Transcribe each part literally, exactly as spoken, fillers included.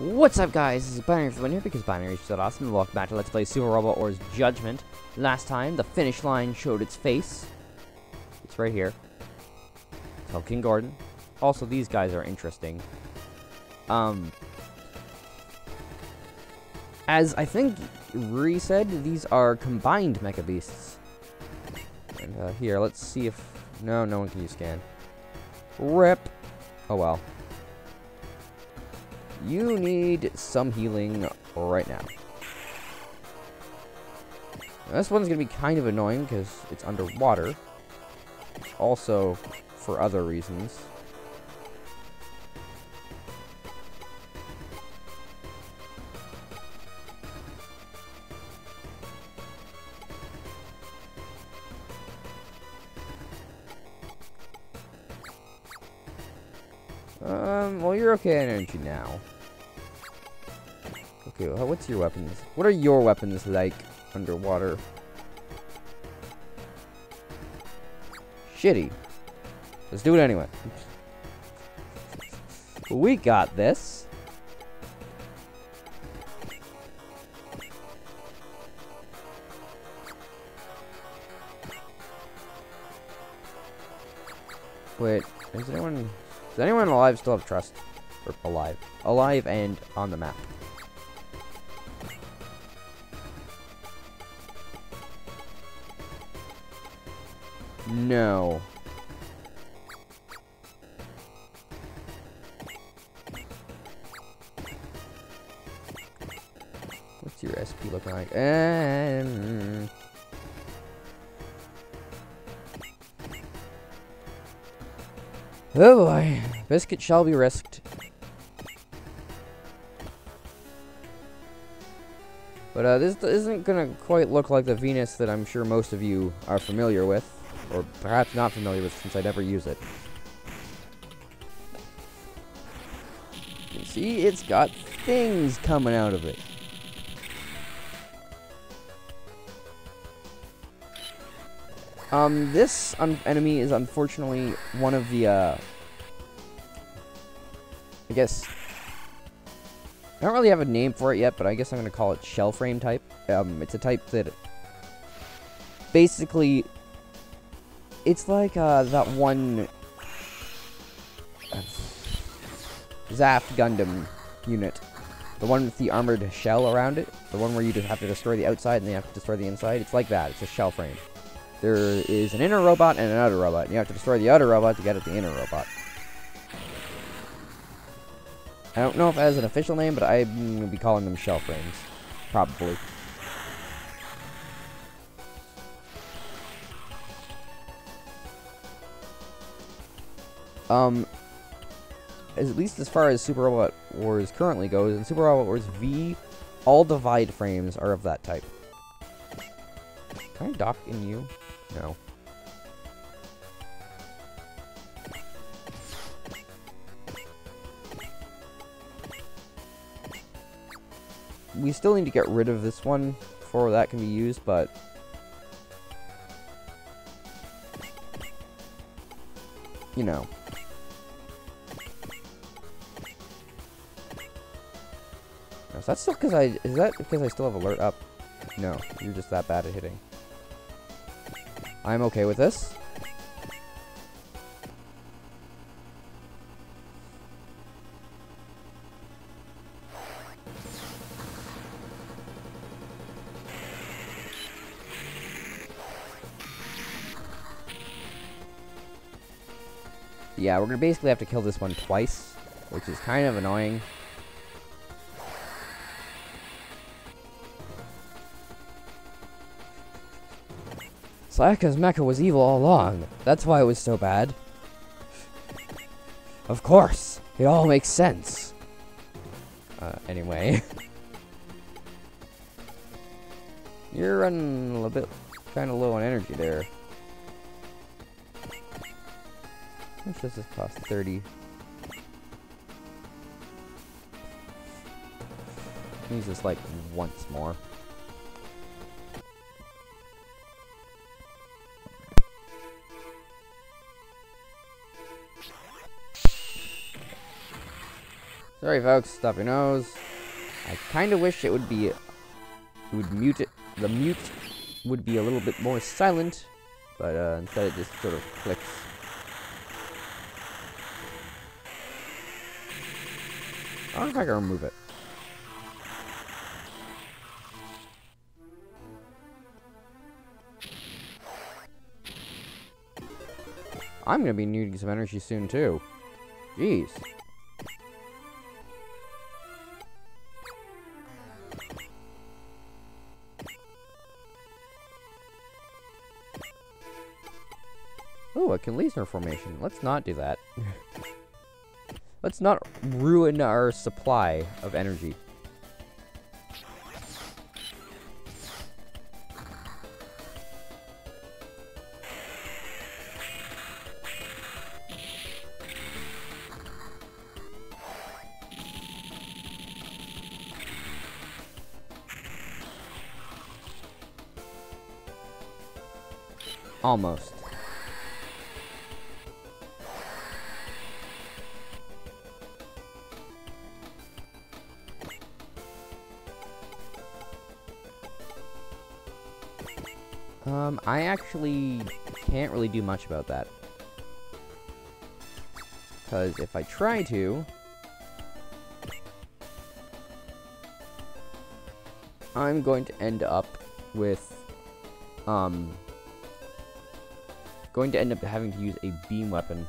What's up, guys? This is Binary seven here because Binary is still awesome. Welcome back to Let's Play Super Robot Wars Judgment. Last time, the finish line showed its face. It's right here. It's called King Gordon. Also, these guys are interesting. Um, as I think Rui said, these are combined mecha beasts. And uh, here, let's see if... No, no one can use Scan. Rip. Oh, well. You need some healing right now. Now this one's going to be kind of annoying because it's underwater. Also, for other reasons. Um, well, you're okay on energy now. Okay, well, what's your weapons? What are your weapons like underwater? Shitty. Let's do it anyway. We got this. Wait, is anyone... Does anyone alive still have trust? Or alive. Alive and on the map. No. What's your S P looking like? Um... Oh boy. Biscuit shall be risked. But uh, this isn't gonna quite look like the Venus that I'm sure most of you are familiar with. Or perhaps not familiar with since I never use it. You see, it's got things coming out of it. Um, this un enemy is unfortunately one of the, uh, I guess, I don't really have a name for it yet, but I guess I'm going to call it shell frame type. Um, it's a type that, basically, it's like, uh, that one uh, ZAFT Gundam unit. The one with the armored shell around it. The one where you just have to destroy the outside and then you have to destroy the inside. It's like that. It's a shell frame. There is an inner robot and an outer robot, and you have to destroy the outer robot to get at the inner robot. I don't know if that has an official name, but I'm going to be calling them shell frames. Probably. Um, as, at least as far as Super Robot Wars currently goes, in Super Robot Wars V, all divide frames are of that type. Can I dock in you? No. We still need to get rid of this one before that can be used, but... You know. Is that still because I... Is that because I still have alert up? No, you're just that bad at hitting. I'm okay with this. Yeah, we're gonna basically have to kill this one twice, which is kind of annoying. Slaika's mecha was evil all along. That's why it was so bad. Of course, it all makes sense. Uh, anyway. You're running a little bit kind of low on energy there. How much does this cost? thirty. Use this like once more. Sorry folks, stop your nose. I kind of wish it would be, it would mute it, the mute would be a little bit more silent, but uh, instead it just sort of clicks. I don't know if I can remove it. I'm gonna be needing some energy soon too. Jeez. Ooh, a Kalisner formation. Let's not do that. Let's not ruin our supply of energy. Almost. Um, I actually can't really do much about that. Because if I try to, I'm going to end up with, um, going to end up having to use a beam weapon.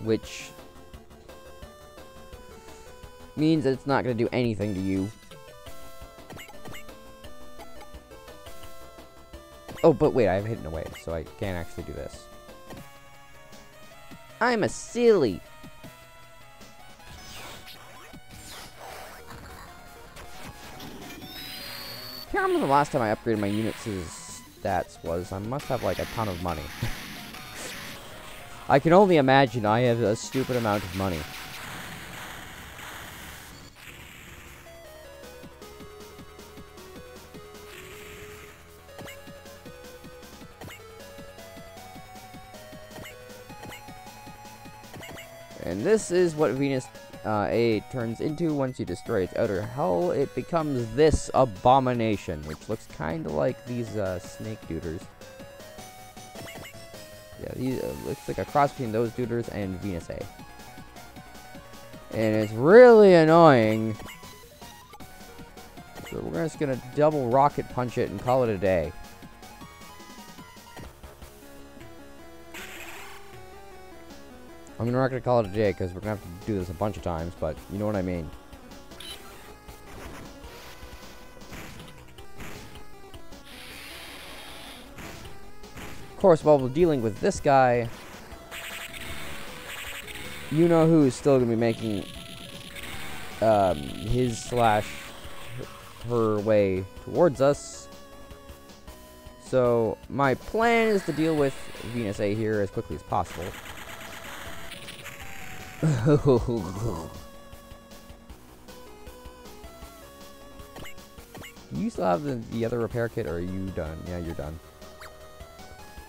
Which means that it's not going to do anything to you. Oh, but wait, I've hidden away, so I can't actually do this. I'm a silly! I can't remember the last time I upgraded my units' stats was. I must have, like, a ton of money. I can only imagine I have a stupid amount of money. And this is what Venus uh, A turns into once you destroy its outer hull. It becomes this abomination, which looks kind of like these uh, snake duders. Yeah, these uh, looks like a cross between those duders and Venus A. And it's really annoying. So we're just gonna double rocket punch it and call it a day. I'm not going to call it a day, because we're going to have to do this a bunch of times, but you know what I mean. Of course, while we're dealing with this guy, you know who is still going to be making um, his slash her way towards us. So, my plan is to deal with Venus A here as quickly as possible. Do you still have the, the other repair kit, or are you done? Yeah, you're done.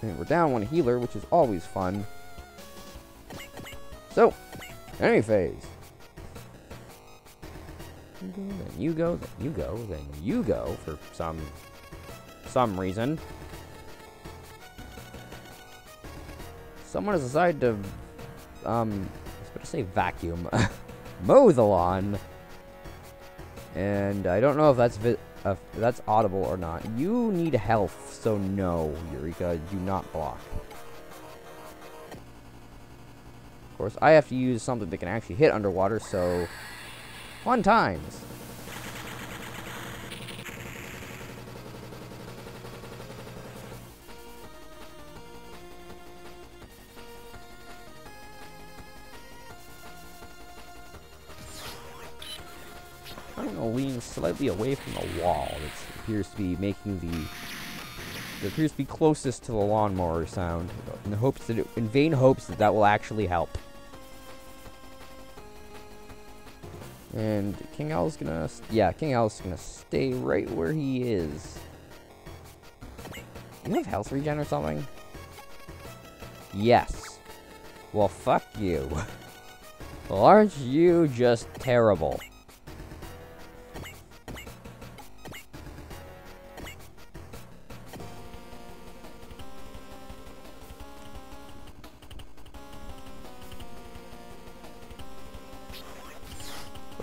And we're down one healer, which is always fun. So, enemy phase. Then you go, then you go, then you go, for some, some reason. Someone has decided to, um... to say vacuum mow the lawn, and I don't know if that's vi uh, if that's audible or not. You need health, so no, Eureka, do not block. Of course, I have to use something that can actually hit underwater, so fun times. Lean slightly away from the wall that appears to be making the that appears to be closest to the lawnmower sound, in the hopes that it, in vain hopes that that will actually help. And King Owl's gonna yeah King Owl's gonna stay right where he is. You have health regen or something? Yes. Well, fuck you. Well, aren't you just terrible?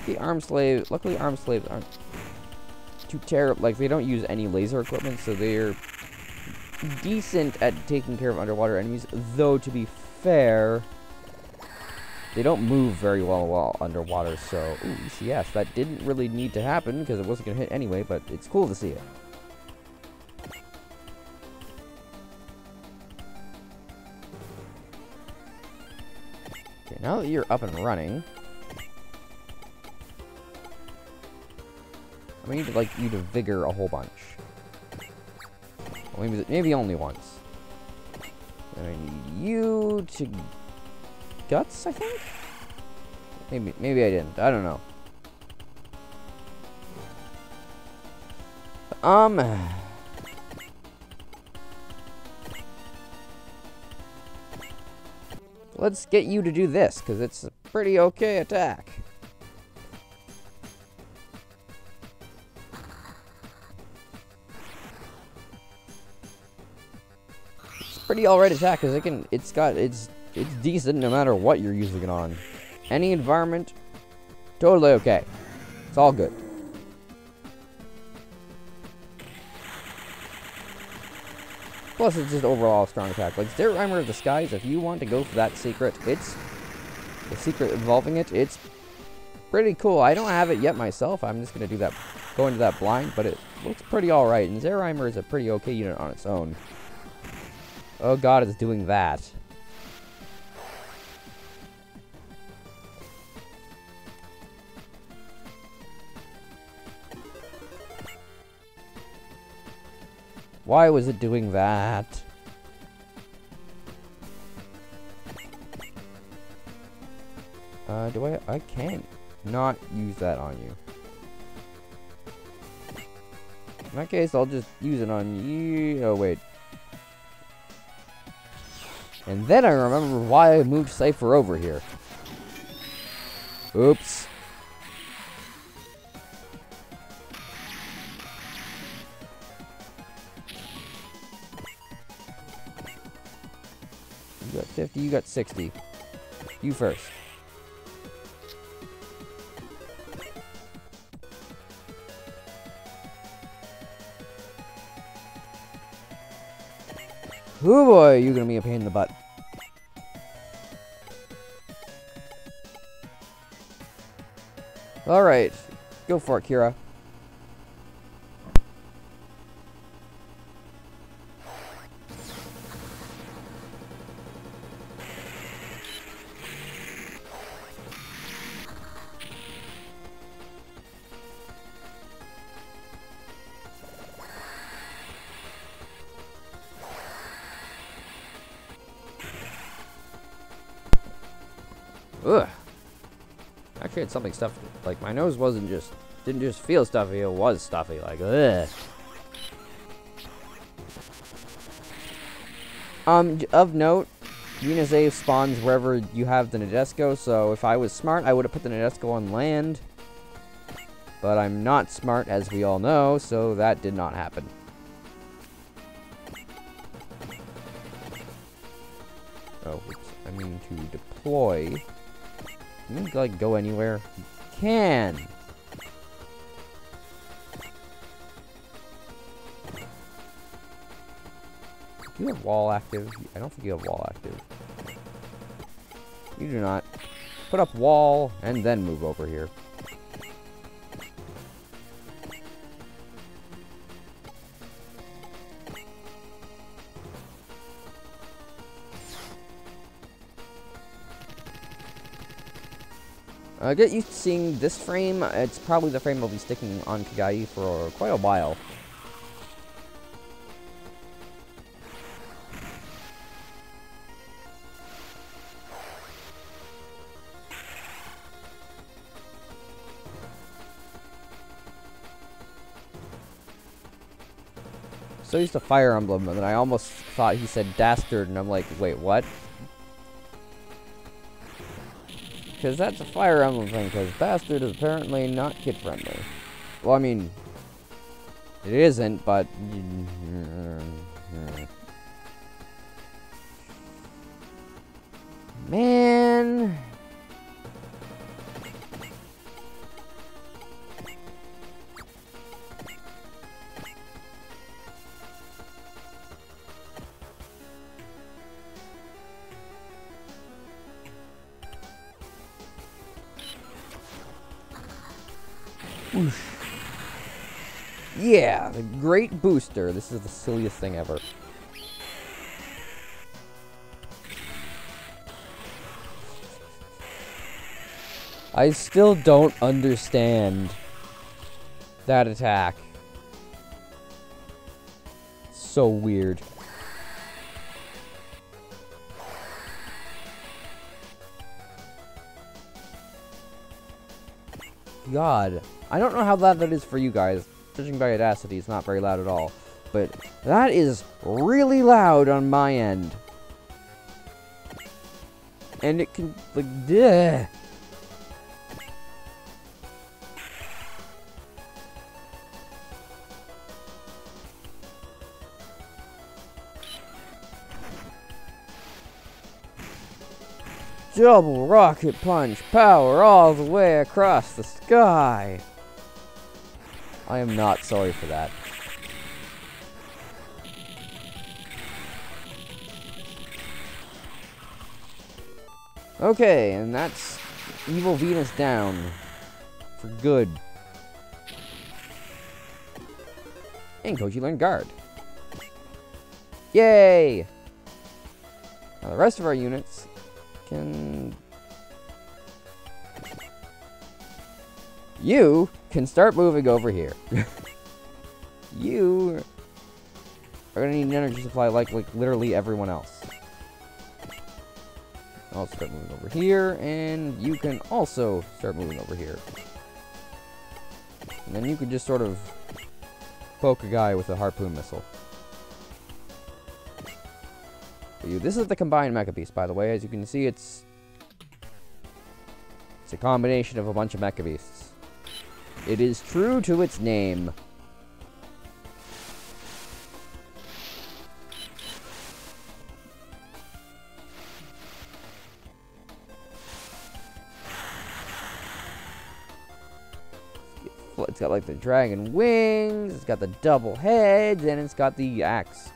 The armed slave, luckily armed slaves aren't too terrible, like they don't use any laser equipment, so they're decent at taking care of underwater enemies, though to be fair, they don't move very well while underwater, so, ooh, E C S, that didn't really need to happen, because it wasn't going to hit anyway, but it's cool to see it. Okay, now that you're up and running, I need to, like, you to vigor a whole bunch. Well, maybe, maybe only once. And I need you to guts, I think? Maybe, maybe I didn't. I don't know. Um. Let's get you to do this, because it's a pretty okay attack. Pretty alright attack, because it can, it's got, it's, it's decent no matter what you're using it on. Any environment, totally okay. It's all good. Plus, it's just overall a strong attack. Like Zareimer of the Skies, if you want to go for that secret, it's the secret involving it. It's pretty cool. I don't have it yet myself. I'm just gonna do that, go into that blind, but it looks pretty alright. And Zareimer is a pretty okay unit on its own. Oh god, it's doing that. Why was it doing that? Uh, do I- I can't not use that on you. In that case, I'll just use it on you- oh wait. And then I remember why I moved Cypher over here. Oops. You got fifty, you got sixty. You first. Oh boy, you're gonna be a pain in the butt. Alright, go for it, Kira. Ugh. Actually, it's something stuffy. Like my nose wasn't just didn't just feel stuffy; it was stuffy. Like ugh. Um, of note, Venus A spawns wherever you have the Nadesco. So if I was smart, I would have put the Nadesco on land. But I'm not smart, as we all know, so that did not happen. Oh, oops. I mean to deploy. Can you, like, go anywhere? You can! Do you have wall active? I don't think you have wall active. You do not. Put up wall, and then move over here. I get used to seeing this frame. It's probably the frame I'll be sticking on Kagayi for quite a while. So I used to Fire Emblem, and then I almost thought he said dastard, and I'm like, wait, what? because that's a Fire Emblem thing, because Bastard is apparently not kid-friendly. Well, I mean, it isn't, but... Man... Yeah, the Great Booster. This is the silliest thing ever. I still don't understand that attack. So weird. God. I don't know how loud that is for you guys. Judging by audacity, it's not very loud at all. But that is really loud on my end. And it can, like, duh. Double rocket punch power all the way across the sky. I am not sorry for that. Okay, and that's Evil Venus down. For good. And Koji learned Guard. Yay! Now the rest of our units can... You can start moving over here. You are gonna need an energy supply like like literally everyone else. I'll start moving over here, and you can also start moving over here. And then you can just sort of poke a guy with a harpoon missile. This is the combined mecha beast, by the way. As you can see, it's it's a combination of a bunch of mecha beasts. It is true to its name. It's got like the dragon wings, it's got the double heads, and it's got the axe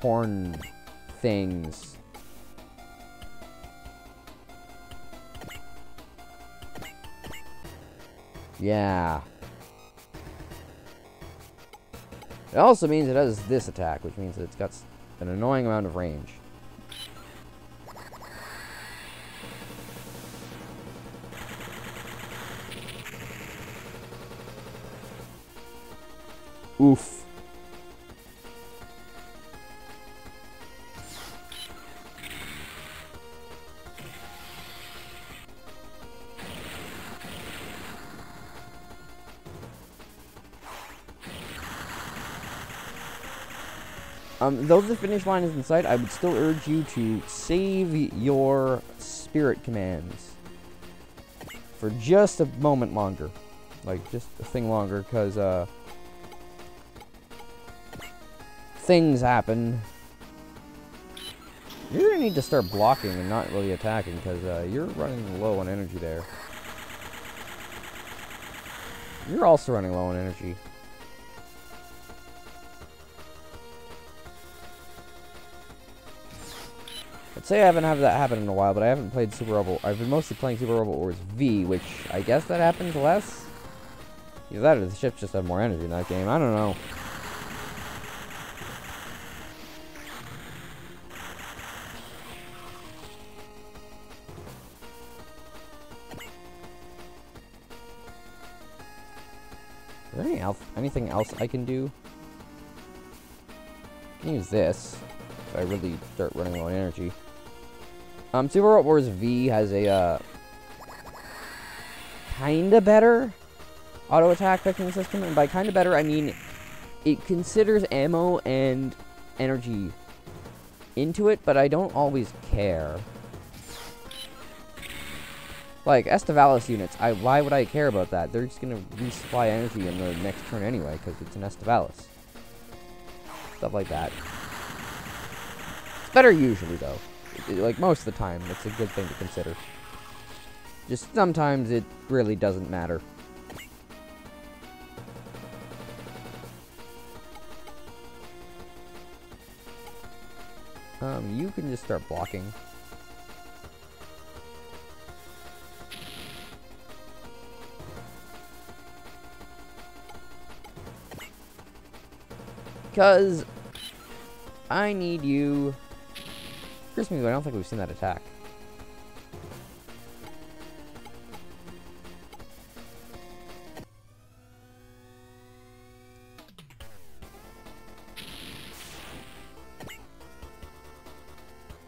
horn things. Yeah. It also means it has this attack, which means that it's got an annoying amount of range. Oof. Um, though the finish line is in sight, I would still urge you to save your spirit commands for just a moment longer. Like, just a thing longer, because, uh, things happen. You're going to need to start blocking and not really attacking, because, uh, you're running low on energy there. You're also running low on energy. Say I haven't had that happen in a while, but I haven't played Super Robot. I've been mostly playing Super Robot Wars V, which I guess that happens less. Either that or the ships just have more energy in that game. I don't know. Is there any el anything else I can do? I can use this if I really start running low on energy. Um, Super Robot Wars V has a, uh, kinda better auto attack picking system, and by kinda better, I mean it considers ammo and energy into it, but I don't always care. Like, Estevalis units, I, why would I care about that? They're just going to resupply energy in the next turn anyway, because it's an Estevalis. Stuff like that. It's better usually, though. It, like, most of the time, it's a good thing to consider. Just sometimes it really doesn't matter. Um, you can just start blocking. Because I need you. Excuse me, I don't think we've seen that attack.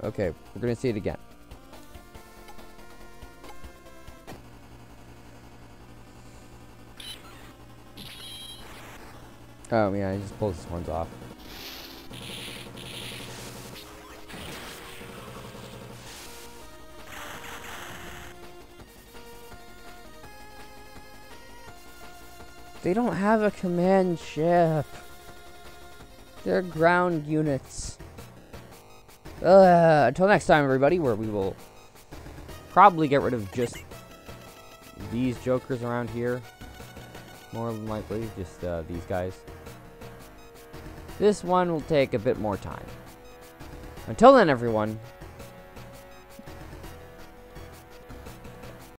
Okay, we're gonna see it again. Oh yeah, he just pulls his horns off. They don't have a command ship. They're ground units. Uh, until next time, everybody, where we will probably get rid of just these jokers around here. More than likely, just uh, these guys. This one will take a bit more time. Until then, everyone.